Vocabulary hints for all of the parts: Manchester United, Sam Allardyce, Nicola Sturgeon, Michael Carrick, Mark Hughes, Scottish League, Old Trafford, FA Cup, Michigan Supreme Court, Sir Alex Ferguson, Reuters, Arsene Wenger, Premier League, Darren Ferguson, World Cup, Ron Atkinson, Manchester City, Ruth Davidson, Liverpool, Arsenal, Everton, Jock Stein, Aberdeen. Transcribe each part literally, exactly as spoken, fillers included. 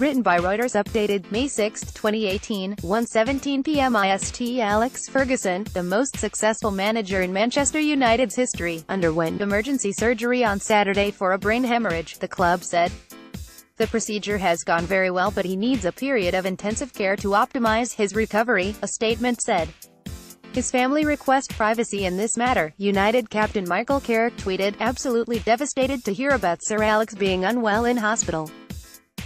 Written by Reuters, updated May sixth, twenty eighteen, one seventeen p m I S T. Alex Ferguson, the most successful manager in Manchester United's history, underwent emergency surgery on Saturday for a brain hemorrhage, the club said. The procedure has gone very well, but he needs a period of intensive care to optimize his recovery, a statement said. His family request privacy in this matter, United captain Michael Carrick tweeted, absolutely devastated to hear about Sir Alex being unwell in hospital.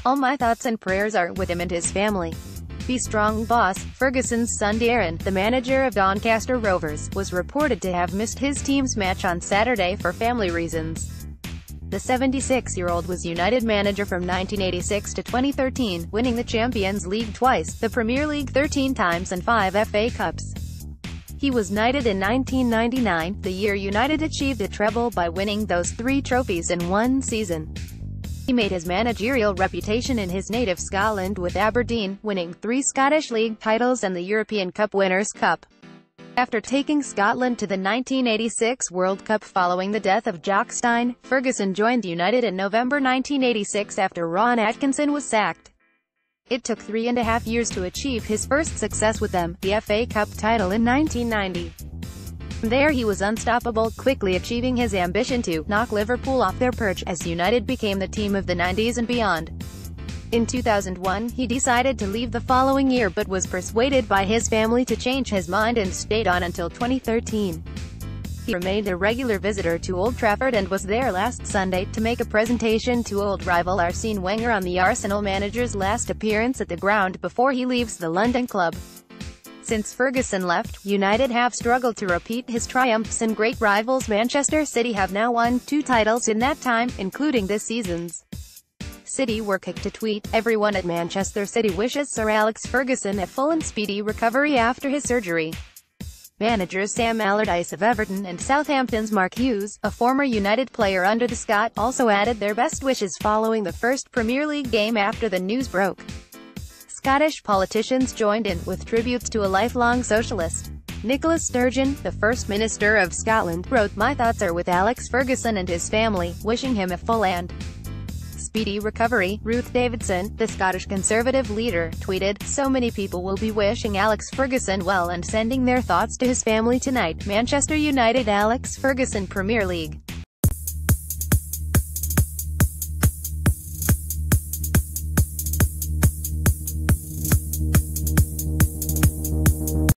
All my thoughts and prayers are with him and his family. Be strong, boss. Ferguson's son Darren, the manager of Doncaster Rovers, was reported to have missed his team's match on Saturday for family reasons. The seventy-six-year-old was United manager from nineteen eighty-six to twenty thirteen, winning the Champions League twice, the Premier League thirteen times and five F A Cups. He was knighted in nineteen ninety-nine, the year United achieved a treble by winning those three trophies in one season. He made his managerial reputation in his native Scotland with Aberdeen, winning three Scottish League titles and the European Cup Winners' Cup. After taking Scotland to the nineteen eighty-six World Cup following the death of Jock Stein, Ferguson joined United in November nineteen eighty-six after Ron Atkinson was sacked. It took three and a half years to achieve his first success with them, the F A Cup title in nineteen ninety. From there he was unstoppable, quickly achieving his ambition to knock Liverpool off their perch, as United became the team of the nineties and beyond. In two thousand one, he decided to leave the following year but was persuaded by his family to change his mind and stayed on until twenty thirteen. He remained a regular visitor to Old Trafford and was there last Sunday to make a presentation to old rival Arsene Wenger on the Arsenal manager's last appearance at the ground before he leaves the London club. Since Ferguson left, United have struggled to repeat his triumphs, and great rivals Manchester City have now won two titles in that time, including this season's. City were quick to tweet, everyone at Manchester City wishes Sir Alex Ferguson a full and speedy recovery after his surgery. Managers Sam Allardyce of Everton and Southampton's Mark Hughes, a former United player under the Scot, also added their best wishes following the first Premier League game after the news broke. Scottish politicians joined in, with tributes to a lifelong socialist. Nicola Sturgeon, the First Minister of Scotland, wrote, my thoughts are with Alex Ferguson and his family, wishing him a full and speedy recovery. Ruth Davidson, the Scottish Conservative leader, tweeted, so many people will be wishing Alex Ferguson well and sending their thoughts to his family tonight. Manchester United, Alex Ferguson, Premier League.